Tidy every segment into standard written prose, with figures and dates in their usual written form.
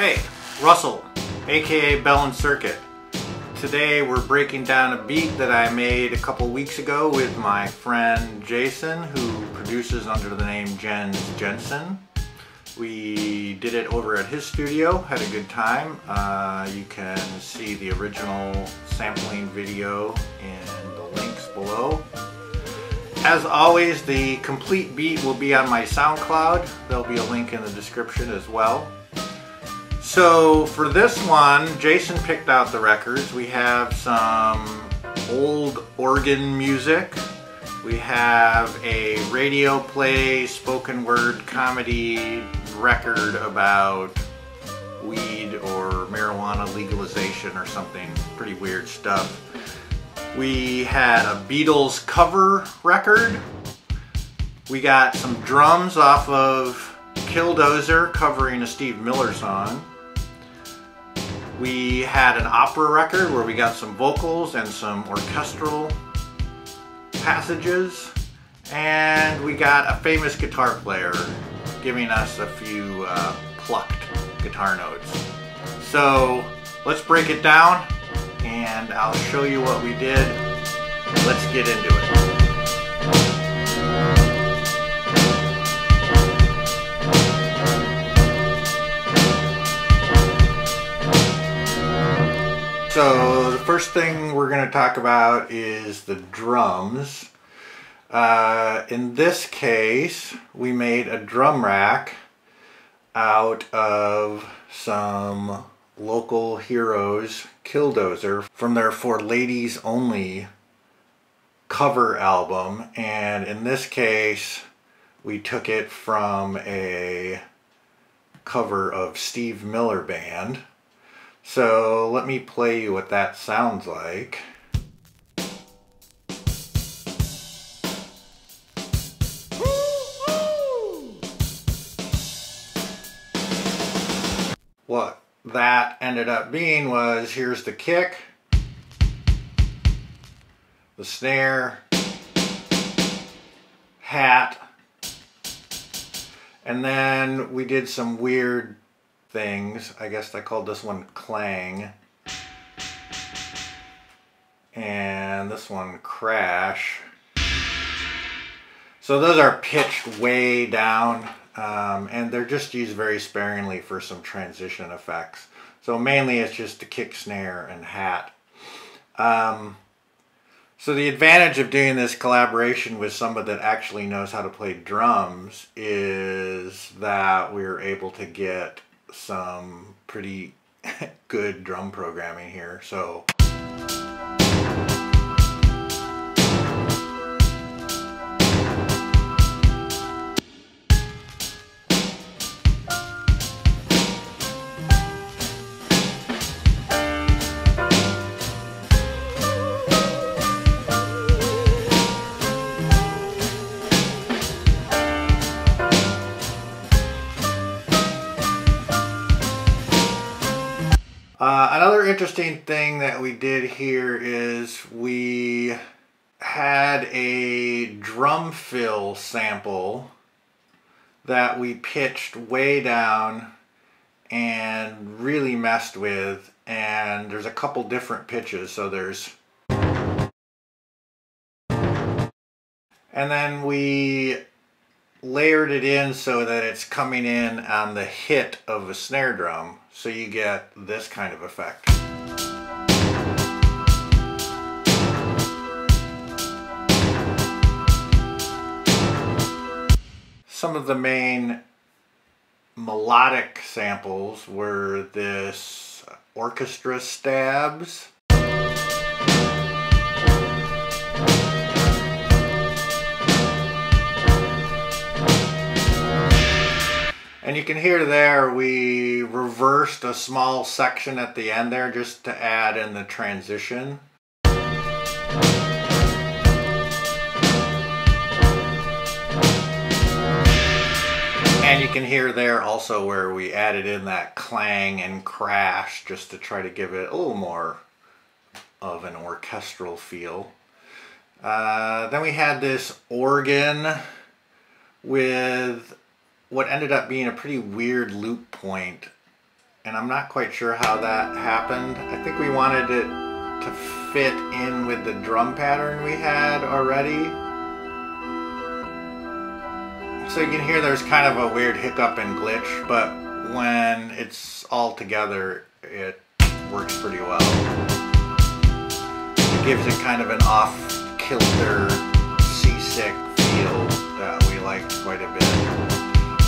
Hey, Russell, aka Bell and Circuit. Today we're breaking down a beat that I made a couple weeks ago with my friend Jason, who produces under the name Jens Jensen. We did it over at his studio, had a good time. You can see the original sampling video in the links below. As always, the complete beat will be on my SoundCloud. There'll be a link in the description as well. So for this one, Jason picked out the records. We have some old organ music. We have a radio play, spoken word, comedy record about weed or marijuana legalization or something. Pretty weird stuff. We had a Beatles cover record. We got some drums off of Killdozer covering a Steve Miller song. We had an opera record where we got some vocals and some orchestral passages, and we got a famous guitar player giving us a few plucked guitar notes. So let's break it down and I'll show you what we did. Let's get into it. So the first thing we're going to talk about is the drums. In this case, we made a drum rack out of some local heroes Killdozer from their For Ladies Only cover album, and in this case we took it from a cover of Steve Miller Band. So let me play you what that sounds like. What that ended up being was, here's the kick, the snare, hat, and then we did some weird things. I guess I called this one clang, and this one crash. So those are pitched way down, and they're just used very sparingly for some transition effects. So mainly it's just the kick, snare, and hat. So the advantage of doing this collaboration with someone that actually knows how to play drums is that we were able to get some pretty good drum programming here. So another interesting thing that we did here is we had a drum fill sample that we pitched way down and really messed with, and there's a couple different pitches. So there's, and then we layered it in so that it's coming in on the hit of a snare drum, so you get this kind of effect. Some of the main melodic samples were this orchestra stabs, and you can hear there we reversed a small section at the end there just to add in the transition. And you can hear there also where we added in that clang and crash just to try to give it a little more of an orchestral feel. Then we had this organ with what ended up being a pretty weird loop point and I'm not quite sure how that happened. I think we wanted it to fit in with the drum pattern we had already. So you can hear there's kind of a weird hiccup and glitch, but when it's all together, it works pretty well. It gives it kind of an off-kilter, seasick feel that we like quite a bit.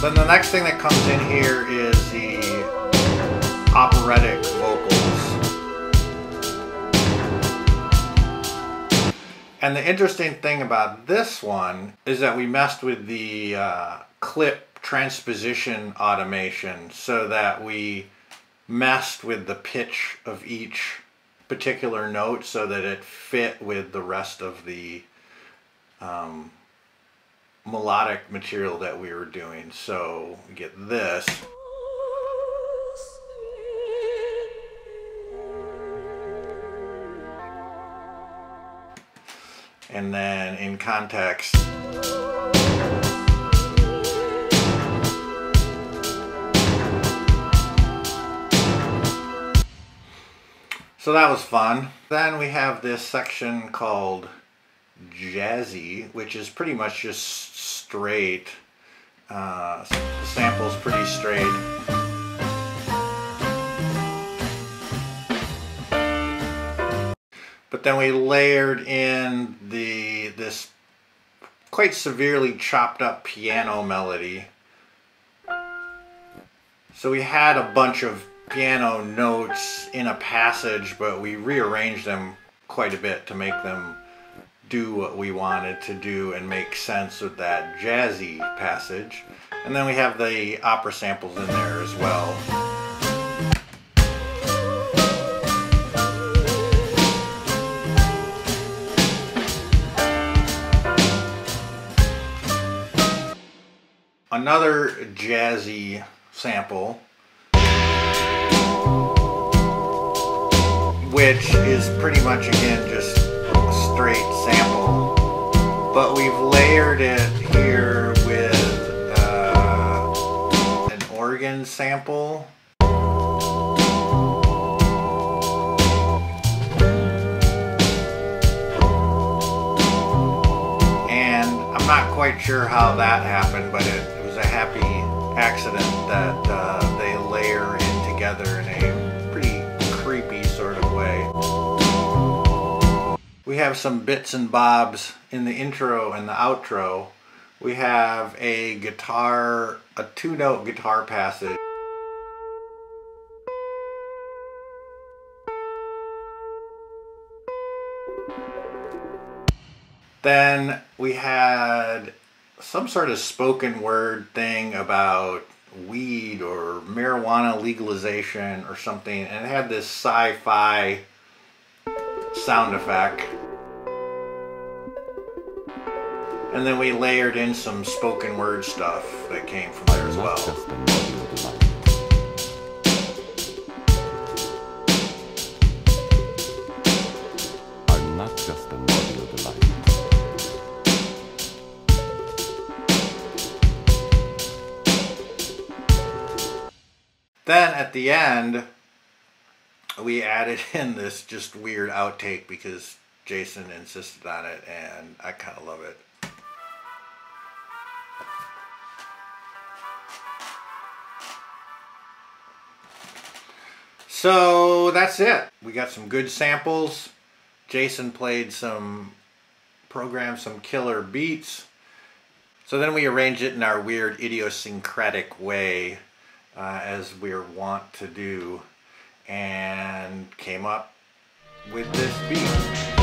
Then the next thing that comes in here is the operatic vocals. And the interesting thing about this one is that we messed with the clip transposition automation so that we messed with the pitch of each particular note so that it fit with the rest of the melodic material that we were doing. So get this. And then in context, so that was fun. Then we have this section called Jazzy, which is pretty much just straight. The sample's pretty straight. But then we layered in this quite severely chopped up piano melody. So we had a bunch of piano notes in a passage, but we rearranged them quite a bit to make them do what we wanted to do and make sense of that jazzy passage. And then we have the opera samples in there as well. Another jazzy sample, which is pretty much again just a straight sample, but we've layered it here with an organ sample. And I'm not quite sure how that happened, but it was a happy accident that they layer in together in a pretty creepy sort of way. We have some bits and bobs in the intro and the outro. We have a guitar, a two-note guitar passage. Then we had some sort of spoken word thing about weed or marijuana legalization or something, and it had this sci-fi sound effect. And then we layered in some spoken word stuff that came from there as well. I'm not just an audio delight. Then at the end, we added in this just weird outtake because Jason insisted on it, and I kind of love it. So that's it. We got some good samples. Jason programmed some killer beats. So then we arranged it in our weird idiosyncratic way, as we're wont to do, and came up with this beat.